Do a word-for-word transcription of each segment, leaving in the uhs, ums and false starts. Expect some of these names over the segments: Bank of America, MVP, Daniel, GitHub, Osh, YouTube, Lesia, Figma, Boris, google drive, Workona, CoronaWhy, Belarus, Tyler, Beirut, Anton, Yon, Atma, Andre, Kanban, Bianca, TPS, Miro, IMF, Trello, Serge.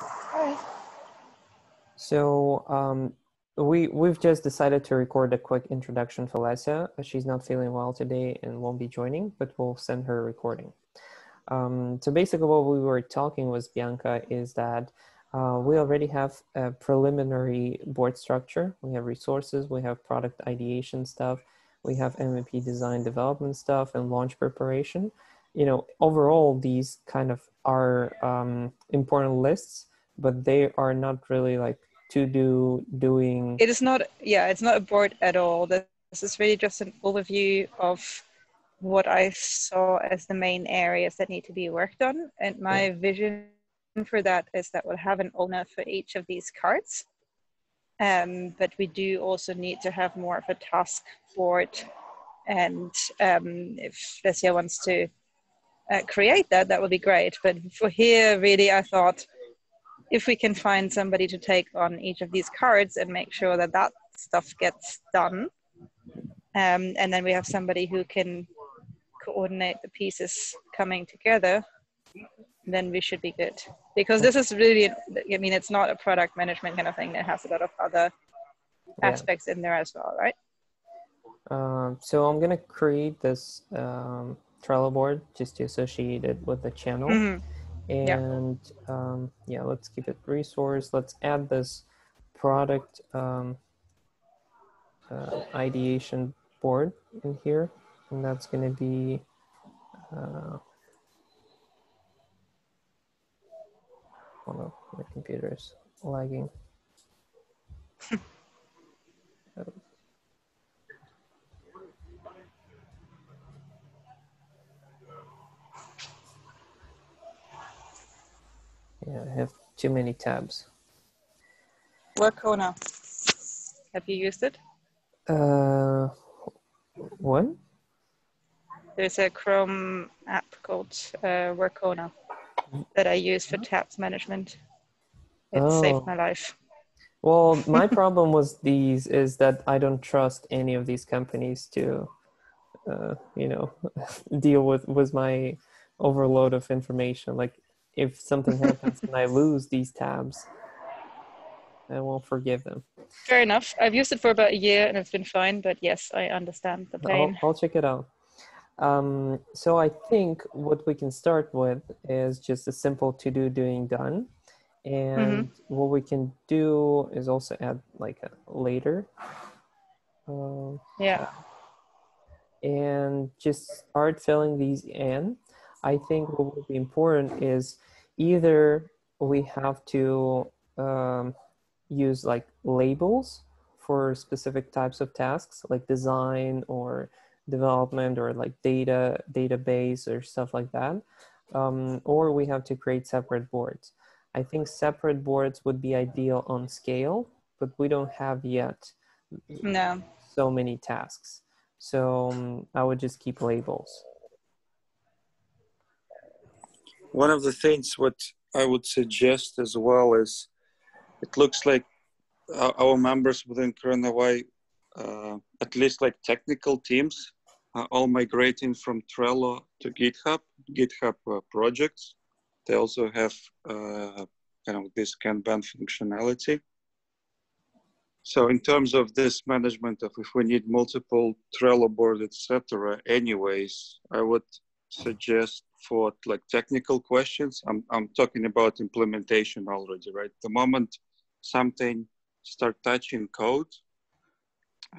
All right. So um, we, we've just decided to record a quick introduction for Lesia. She's not feeling well today and won't be joining, but we'll send her a recording. Um, so basically what we were talking with Bianca is that uh, we already have a preliminary board structure. We have resources, we have product ideation stuff, we have M V P design development stuff and launch preparation. You know, overall, these kind of are um, important lists, but they are not really like to do doing. It is not, yeah, it's not a board at all. This is really just an overview of what I saw as the main areas that need to be worked on. And my yeah. vision for that is that we'll have an owner for each of these cards. Um, but we do also need to have more of a task board. And um, if Lesia wants to uh, create that, that would be great. But for here, really, I thought if we can find somebody to take on each of these cards and make sure that that stuff gets done. Um, and then we have somebody who can coordinate the pieces coming together, then we should be good. Because this is really, I mean, it's not a product management kind of thing. It has a lot of other aspects yeah. in there as well, right? Um, so I'm going to create this um, Trello board just to associate it with the channel. Mm-hmm. And yeah. Um, yeah, let's keep it resource. Let's add this product um, uh, ideation board in here. And that's going to be... Uh, Hold on, my computer is lagging. um, yeah, I have too many tabs. Workona. Have you used it? Uh, what? There's a Chrome app called uh, Workona that I use for tabs management. It oh. saved my life. Well, my problem with these is that I don't trust any of these companies to, uh, you know, deal with, with my overload of information. Like if something happens and I lose these tabs, I won't forgive them. Fair enough. I've used it for about a year and it's been fine, but yes, I understand the pain. I'll, I'll check it out. Um, so I think what we can start with is just a simple to do doing done. And mm-hmm. what we can do is also add like a later. Um, yeah. And just start filling these in. I think what would be important is either we have to um, use like labels for specific types of tasks like design or development or like data database or stuff like that, um, or we have to create separate boards. I think separate boards would be ideal on scale, but we don't have yet no. so many tasks. So um, I would just keep labels. One of the things what I would suggest as well is it looks like our members within CoronaWhy, Uh, at least like technical teams are all migrating from Trello to GitHub, GitHub uh, projects. They also have uh, kind of this Kanban functionality. So in terms of this management of if we need multiple Trello board, et cetera, anyways, I would suggest for like technical questions, I'm, I'm talking about implementation already, right? The moment something start touching code,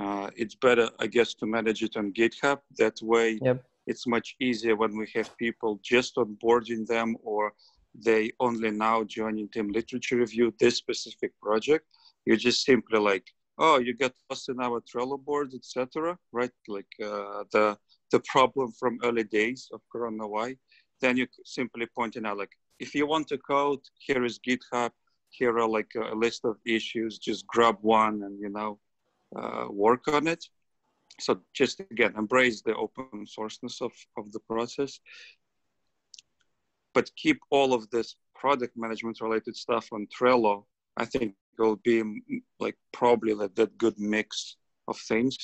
Uh, it's better, I guess, to manage it on GitHub. That way, yep. it's much easier when we have people just onboarding them or they only now joining Team Literature Review, this specific project. You're just simply like, oh, you got lost in our Trello board, et cetera, right? Like uh, the the problem from early days of CoronaWhy. Then you simply pointing out, like, if you want to code, here is GitHub. Here are like a list of issues. Just grab one and, you know, Uh, work on it. So just again, embrace the open sourceness of, of the process, but keep all of this product management related stuff on Trello. I think it'll be like probably that, that good mix of things.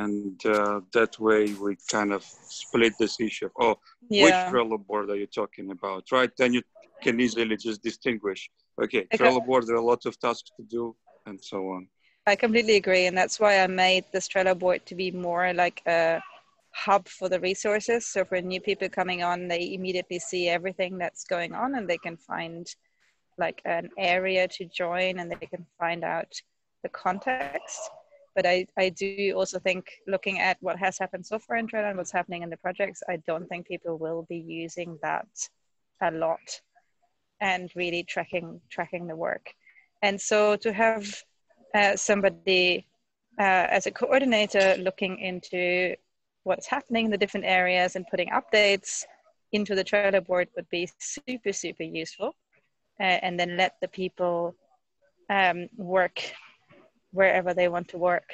And uh, that way we kind of split this issue of, oh, yeah. which Trello board are you talking about, right? Then you can easily just distinguish. Okay, okay. Trello board, there are lots of tasks to do and so on. I completely agree. And that's why I made this Trello board to be more like a hub for the resources. So for new people coming on, they immediately see everything that's going on and they can find like an area to join and they can find out the context. But I, I do also think looking at what has happened so far in Trello and what's happening in the projects, I don't think people will be using that a lot and really tracking, tracking the work. And so to have uh, somebody uh, as a coordinator looking into what's happening in the different areas and putting updates into the Trello board would be super, super useful. Uh, and then let the people um, work wherever they want to work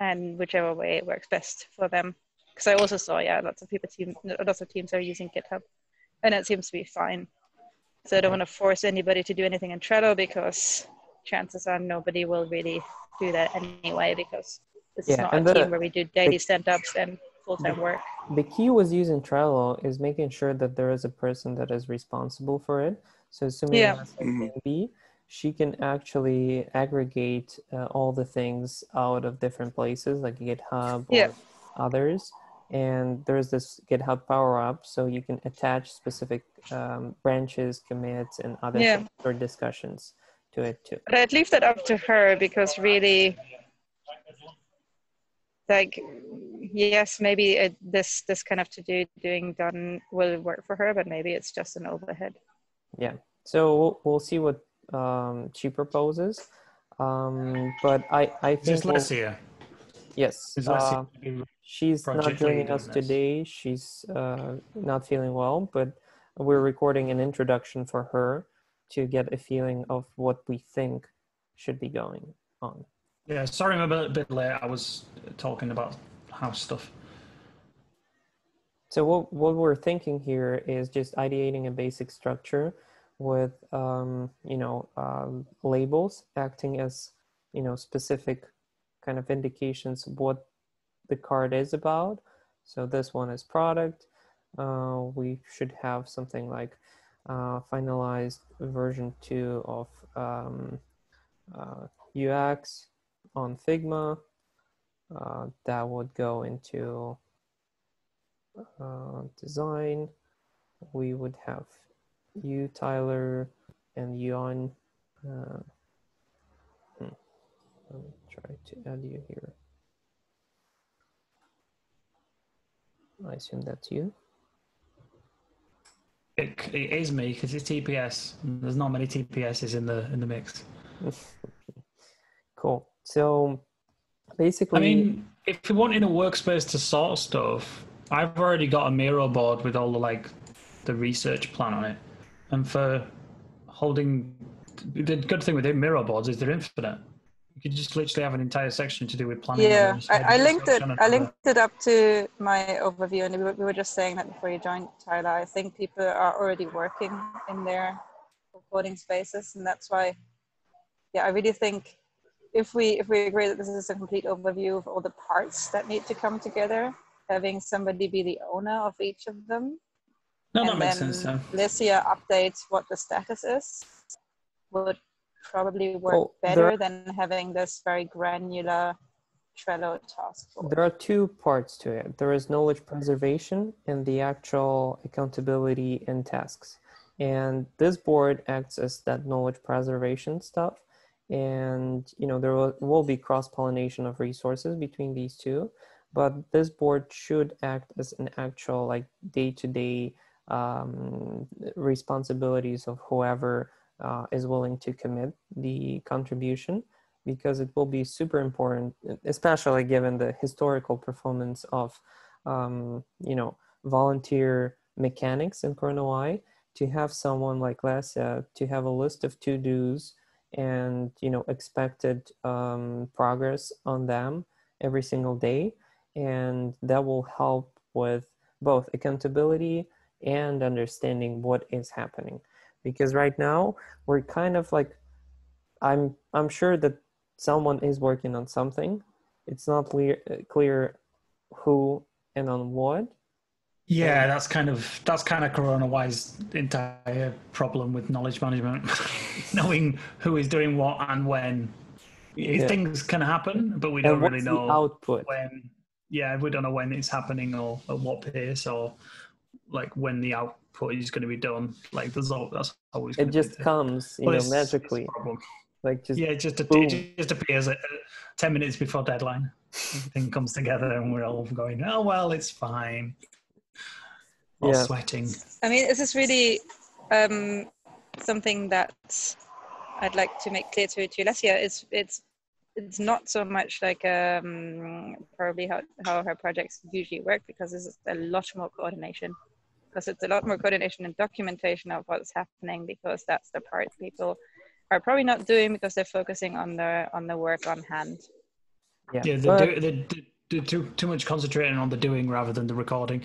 and whichever way it works best for them. Because I also saw, yeah, lots of people, team, lots of teams are using GitHub and it seems to be fine. So I don't want to force anybody to do anything in Trello because chances are nobody will really do that anyway because this yeah, is not a the, team where we do daily stand-ups and full-time work. The key with using Trello is making sure that there is a person that is responsible for it. So assuming yeah. that's like mm-hmm. B, she can actually aggregate uh, all the things out of different places like GitHub or yeah. others. And there's this GitHub power up. So you can attach specific um, branches, commits, and other yeah. or discussions to it too. But I'd leave that up to her because really, like, yes, maybe it, this, this kind of to-do doing done will work for her, but maybe it's just an overhead. Yeah. So we'll, we'll see what um she proposes, um but i i think Lesia. yes uh, she's not joining us today. She's uh not feeling well, but we're recording an introduction for her to get a feeling of what we think should be going on. Yeah, sorry I'm a bit late. I was talking about house stuff. So what, what we're thinking here is just ideating a basic structure with, um, you know, um, labels acting as, you know, specific kind of indications of what the card is about. So this one is product. Uh, we should have something like uh, finalized version two of um, uh, U X on Figma. Uh, that would go into uh, design. We would have you, Tyler, and Yon. Uh, hmm. Let me try to add you here. I assume that's you. It, it is me because it's T P S. There's not many T P Ss in the in the mix. Cool. So basically, I mean, if you want in a workspace to sort stuff, I've already got a Miro board with all the like the research plan on it. And for holding, the good thing with Miro boards is they're infinite. You could just literally have an entire section to do with planning. Yeah, I, I linked it. I linked it up to my overview, and we were just saying that before you joined, Tyler. I think people are already working in their recording spaces, and that's why. Yeah, I really think if we if we agree that this is a complete overview of all the parts that need to come together, having somebody be the owner of each of them. No, and that makes sense. Then Lesia updates what the status is would probably work well, better are, than having this very granular Trello task force. There are two parts to it. There is knowledge preservation and the actual accountability and tasks. And this board acts as that knowledge preservation stuff. And, you know, there will, will be cross-pollination of resources between these two, but this board should act as an actual like day-to-day um responsibilities of whoever uh, is willing to commit the contribution, because it will be super important, especially given the historical performance of um you know volunteer mechanics in CoronaWhy, to have someone like Lesia to have a list of to-dos and you know expected um progress on them every single day, and that will help with both accountability and understanding what is happening. Because right now we're kind of like, I'm I'm sure that someone is working on something. It's not clear, clear who and on what, Yeah, that's kind of that's kind of CoronaWhy's entire problem with knowledge management, knowing who is doing what and when. Yeah. Things can happen, but we don't really know output. when. Yeah, we don't know when it's happening or at what pace or like when the output is going to be done. Like there's all that's always. It just comes, you know, magically. Like just yeah, it just it just appears at ten minutes before deadline. Everything comes together, and we're all going, "Oh well, it's fine." Or yeah. sweating. I mean, this is really um, something that I'd like to make clear to, to Lesia. It's it's it's not so much like um, probably how, how her projects usually work, because there's a lot more coordination. Because it's a lot more coordination and documentation of what's happening, because that's the part people are probably not doing because they're focusing on the on the work on hand. Yeah, yeah they do. They do. Too, too much concentrating on the doing rather than the recording.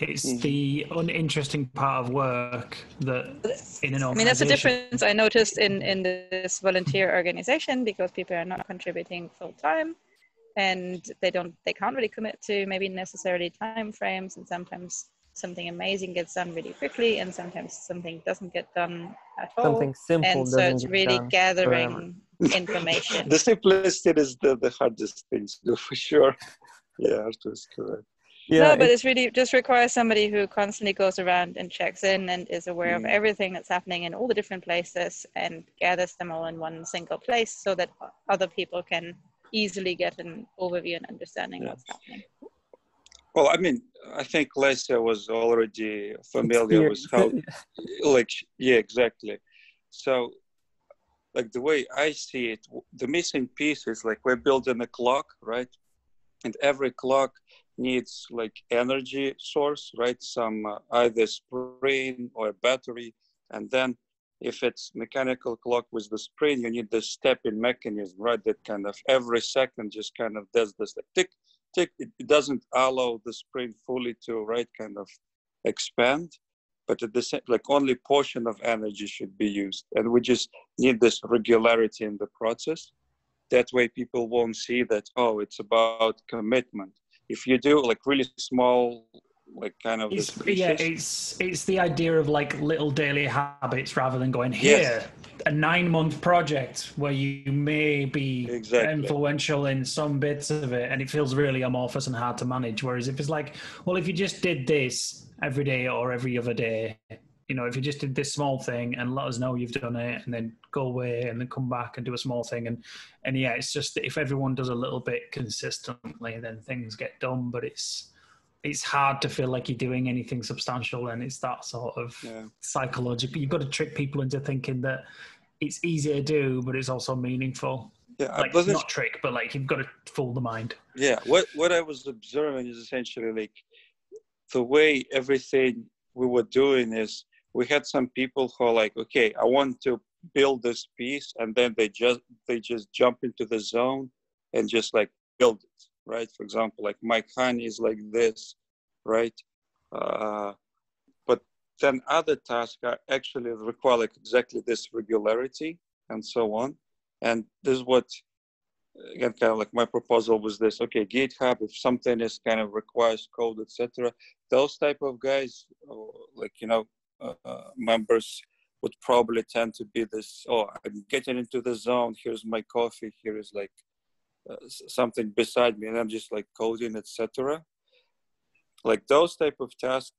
It's mm-hmm. the uninteresting part of work that in an organization. I mean, that's a difference I noticed in, in this volunteer organization, because people are not contributing full time and they don't they can't really commit to maybe necessarily time frames, and sometimes something amazing gets done really quickly and sometimes something doesn't get done at all. Something simple and so it's really gathering forever. Information. The simplicity is the, the hardest thing to do, for sure. Yeah, Arthur is correct. Yeah, no, but it's really just requires somebody who constantly goes around and checks in and is aware mm. of everything that's happening in all the different places and gathers them all in one single place so that other people can easily get an overview and understanding yeah. what's happening. Well, I mean, I think Lesia was already familiar with how, like, yeah, exactly. So, like the way I see it, the missing piece is like we're building a clock, right? And every clock needs like energy source, right? Some uh, either spring or battery. And then if it's mechanical clock with the spring, you need the stepping mechanism, right? That kind of every second just kind of does this like tick, tick. It, it doesn't allow the spring fully to, right, kind of expand. But at the same, like only portion of energy should be used. And we just need this regularity in the process. That way people won't see that, oh, it's about commitment. If you do like really small, like kind of. It's, yeah, it's, it's the idea of like little daily habits rather than going here, yes. a nine month project where you may be exactly. influential in some bits of it. And it feels really amorphous and hard to manage. Whereas if it's like, well, if you just did this every day or every other day, you know, if you just did this small thing and let us know you've done it and then go away and then come back and do a small thing. And, and yeah, it's just that if everyone does a little bit consistently, then things get done, but it's, it's hard to feel like you're doing anything substantial. And it's that sort of yeah. psychological, you've got to trick people into thinking that it's easy to do, but it's also meaningful. Yeah, like it's not trick, but like, you've got to fool the mind. Yeah. What, what I was observing is essentially like, the way everything we were doing is we had some people who are like, okay, I want to build this piece. And then they just, they just jump into the zone and just like build it, right? For example, like Mike Honey is like this, right? Uh, but then other tasks are actually require like exactly this regularity and so on. And this is what, again, kind of like my proposal was this, okay, GitHub, if something is kind of requires code, et cetera, those type of guys, like, you know, uh, uh, members would probably tend to be this, oh, I'm getting into the zone, here's my coffee, here is like uh, something beside me, and I'm just like coding, et cetera. Like those type of tasks,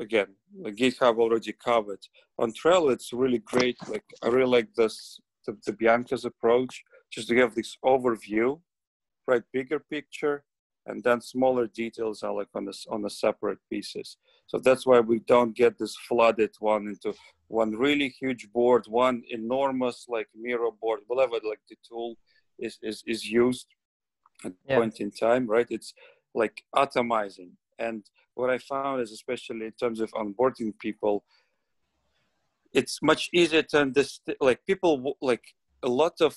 again, like GitHub already covered. On Trello, it's really great. Like, I really like this, the, the Bianca's approach, just to have this overview, right? Bigger picture, and then smaller details are like on the on the separate pieces. So that's why we don't get this flooded one into one really huge board, one enormous like Miro board, whatever like the tool is is, is used at yeah. point in time, right? It's like atomizing. And what I found is, especially in terms of onboarding people, it's much easier to understand. Like people, like a lot of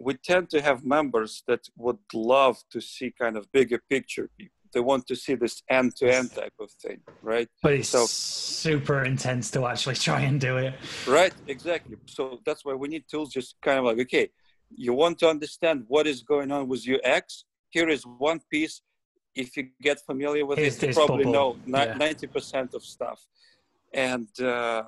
we tend to have members that would love to see kind of bigger picture. They want to see this end-to-end type of thing, right? But it's so, super intense to actually try and do it. Right, exactly. So that's why we need tools just kind of like, okay, you want to understand what is going on with your X? Here is one piece. if you get familiar with it, you probably know ninety percent of stuff. And uh,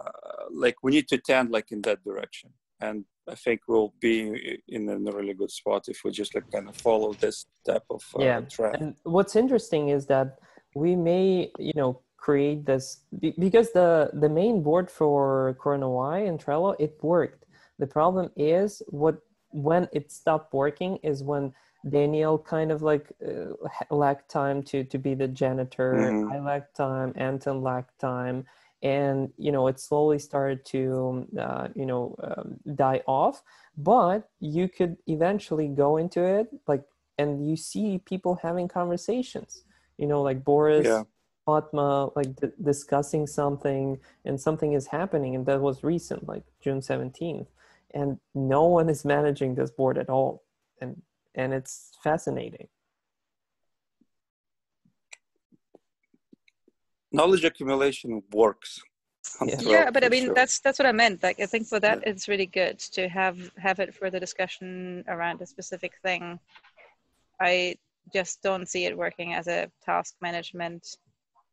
like we need to tend like in that direction. And I think we'll be in a really good spot if we just like kind of follow this type of uh, yeah. trend. And what's interesting is that we may, you know, create this because the, the main board for CoronaWhy and Trello, it worked. The problem is what when it stopped working is when Daniel kind of like uh, lacked time to, to be the janitor. Mm-hmm. I lacked time, Anton lacked time. And, you know, it slowly started to, uh, you know, um, die off, but you could eventually go into it, like, and you see people having conversations, you know, like Boris, yeah. Atma, like d- discussing something and something is happening. And that was recent, like June seventeenth. And no one is managing this board at all. And, and it's fascinating. Knowledge accumulation works. Yeah, yeah but I mean, sure. that's that's what I meant. Like, I think for that, yeah. it's really good to have, have it for the discussion around a specific thing. I just don't see it working as a task management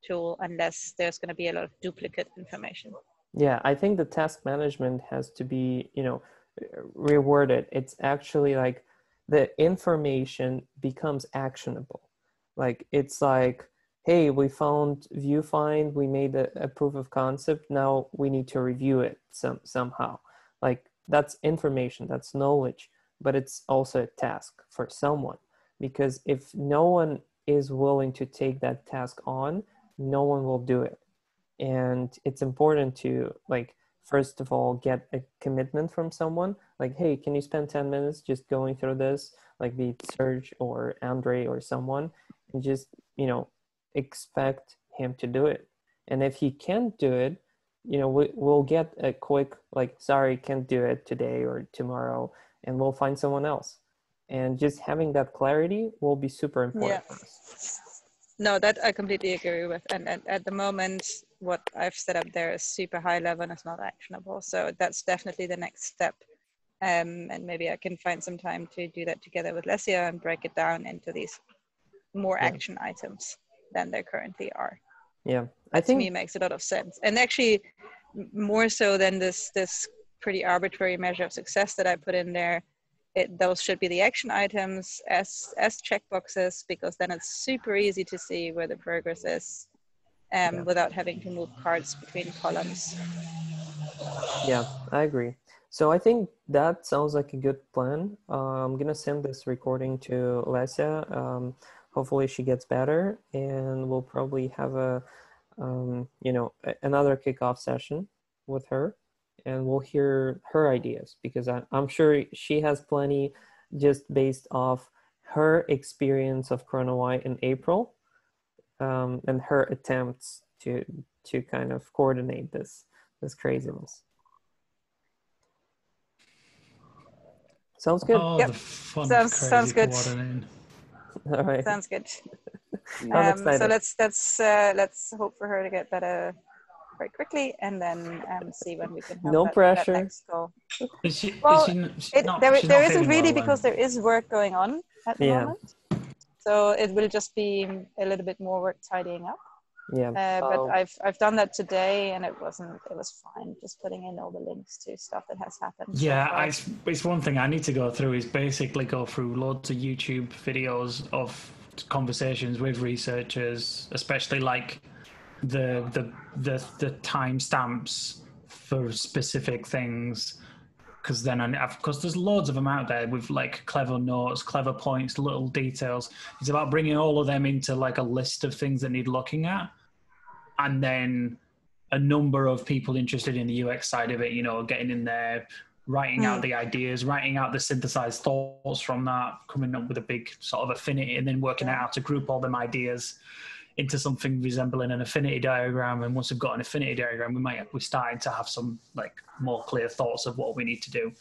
tool unless there's going to be a lot of duplicate information. Yeah, I think the task management has to be, you know, reworded. It's actually like the information becomes actionable. Like, it's like, hey, we found viewfind, we made a, a proof of concept, now we need to review it some, somehow. Like, that's information, that's knowledge, but it's also a task for someone. Because if no one is willing to take that task on, no one will do it. And it's important to, like, first of all, get a commitment from someone. Like, hey, can you spend ten minutes just going through this? Like, be it Serge or Andre or someone, and just, you know, expect him to do it. And if he can't do it, you know, we, we'll get a quick, like, sorry, can't do it today or tomorrow, and we'll find someone else. And just having that clarity will be super important. Yeah. No, that I completely agree with. And, and at the moment, what I've set up there is super high level and it's not actionable. So that's definitely the next step. Um, and maybe I can find some time to do that together with Lesia and break it down into these more yeah. action items than they currently are. Yeah, I think to me makes a lot of sense. And actually more so than this this pretty arbitrary measure of success that I put in there, it, those should be the action items as as checkboxes, because then it's super easy to see where the progress is um, yeah. without having to move cards between columns. Yeah, I agree. So I think that sounds like a good plan. Uh, I'm gonna send this recording to Lesia. Um, Hopefully she gets better, and we'll probably have a, um, you know, another kickoff session with her, and we'll hear her ideas, because I, I'm sure she has plenty just based off her experience of CoronaWhy in April, um, and her attempts to to kind of coordinate this this craziness. Sounds good. Oh, yep. Sounds sounds good. All right. Sounds good. um, so let's let's uh, let's hope for her to get better very quickly, and then um, see when we can. Have no that, pressure. That next goal. Is she, well, is she, it, not, there there isn't really well, because then. There is work going on at the yeah. moment, so it will just be a little bit more work tidying up. Yeah. Uh, but oh. I've I've done that today, and it wasn't. It was fine. Just putting in all the links to stuff that has happened. Yeah, so I, it's one thing I need to go through is basically go through loads of YouTube videos of conversations with researchers, especially like the the the the timestamps for specific things, because then I, of course there's loads of them out there with like clever notes, clever points, little details. It's about bringing all of them into like a list of things that need looking at. And then a number of people interested in the U X side of it, you know, getting in there, writing mm. out the ideas, writing out the synthesized thoughts from that, coming up with a big sort of affinity, and then working out how to group all them ideas into something resembling an affinity diagram. And once we've got an affinity diagram, we might we're starting to have some like more clear thoughts of what we need to do.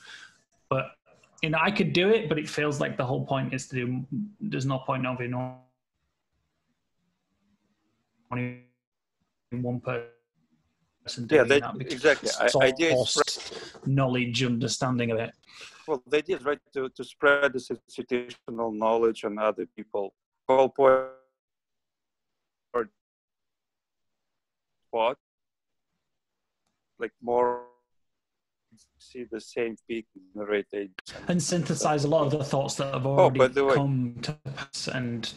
But you know, I could do it, but it feels like the whole point is to do. There's no point of in only one person doing yeah, they, that because exactly. it's all idea is knowledge, understanding of it. Well, the idea is right to to spread this institutional knowledge on other people. The whole point spot, like more see the same peak generated. And synthesize a lot of the thoughts that have already oh, come to pass and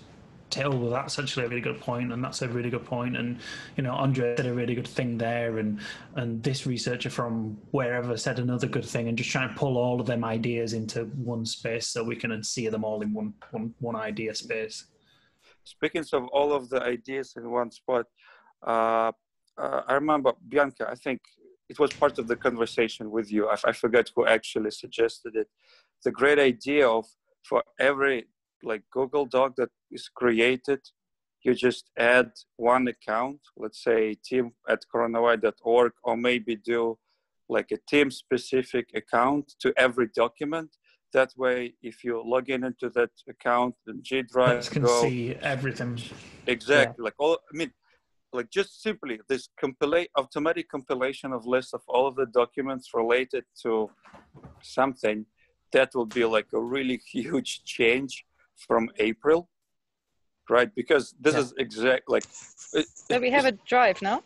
tell, well, that's actually a really good point, and that's a really good point, and, you know, Andre did a really good thing there, and and this researcher from wherever said another good thing, and just try and pull all of them ideas into one space so we can see them all in one, one, one idea space. Speaking of all of the ideas in one spot, uh, uh, I remember, Bianca, I think it was part of the conversation with you. I, I forgot who actually suggested it. The great idea of for every like Google Doc that is created, you just add one account, let's say team at corona why dot org, or maybe do like a team specific account to every document. That way, if you log in into that account, the G Drive can go, see everything. Exactly. Yeah. Like all, I mean, like just simply this compila- automatic compilation of lists of all of the documents related to something, that will be like a really huge change from April, right? Because this yeah. is exact, like. It, so we have a drive now.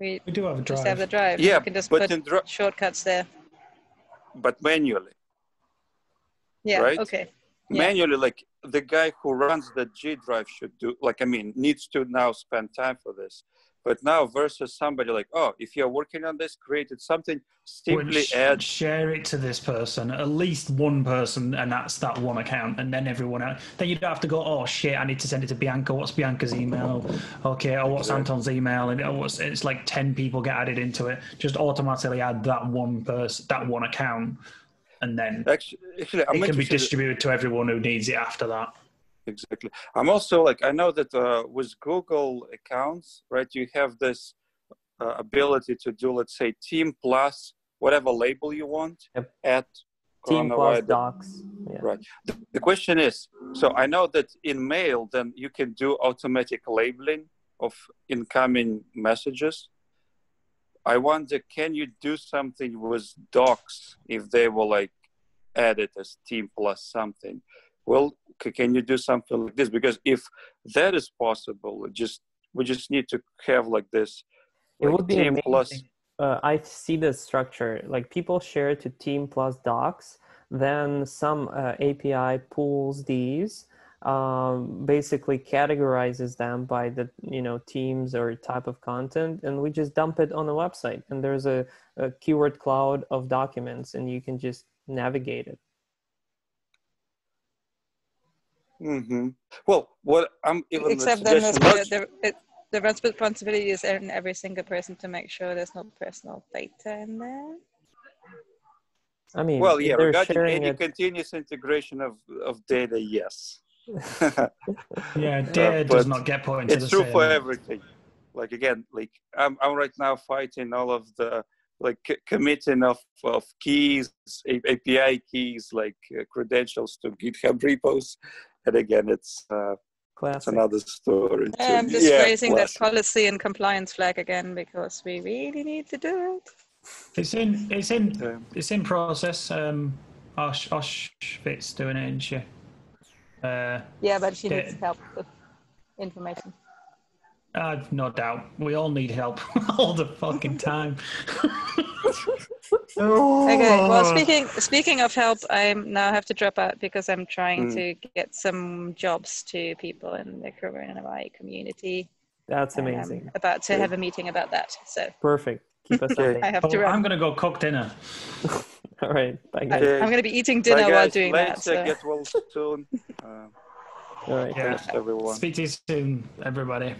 We, we do have a drive. Just have the drive. Yeah, we can just but put dri- shortcuts there. But manually. Yeah, right? Okay. Manually, yeah. Like the guy who runs the G drive should do, like, I mean, needs to now spend time for this. But now versus somebody like, oh, if you're working on this, created something, simply Which, add. Share it to this person, at least one person, and that's that one account. And then everyone else, then you don't have to go, oh shit, I need to send it to Bianca. What's Bianca's email? Okay, or what's Anton's email? And oh, what's, it's like ten people get added into it. Just automatically add that one person, that one account. And then actually, actually, it can be distributed to everyone who needs it after that. Exactly. I'm also like, I know that uh, with Google accounts, right, you have this uh, ability to do, let's say, team plus whatever label you want yep. at team plus docs. Yeah. Right. The, the question is, so I know that in mail, then you can do automatic labeling of incoming messages. I wonder, can you do something with docs if they were like added as team plus something? Well, c- can you do something like this? Because if that is possible, just we just need to have like this. Like, it would be team amazing. Plus. Uh, I see the structure. Like people share to team plus docs, then some uh, A P I pulls these, um, basically categorizes them by the, you know, teams or type of content, and we just dump it on the website, and there's a, a keyword cloud of documents, and you can just navigate it. Mm-hmm. Well, what I'm even except then the, the, the responsibility is in every single person to make sure there's no personal data in there. I mean, well, yeah, regarding any it, continuous integration of, of data, yes. yeah, data uh, does not get put into it's the true same. For everything. Like again, like I'm, I'm right now fighting all of the like c- committing of, of keys, a- API keys, like uh, credentials to GitHub repos, and again, it's uh, it's another story. Yeah, I'm just yeah, raising classic. That policy and compliance flag again because we really need to do it. It's in, it's in, um, it's in process. Um, Osh, Osh, Fitz doing it, isn't she? Uh, yeah, but she needs help with information. Uh, no doubt. We all need help all the fucking time. Okay, well, speaking speaking of help, I now have to drop out because I'm trying mm. to get some jobs to people in the CoronaWhy community. That's amazing. I'm about to have a meeting about that. So perfect. Keep us updated. I have oh, to run. I'm going to go cook dinner. All right. Bye, guys. Okay. I'm going to be eating dinner while doing Later, that. So. Get well soon. Uh, All right. Yeah. Thanks, everyone. Speak to you soon, everybody.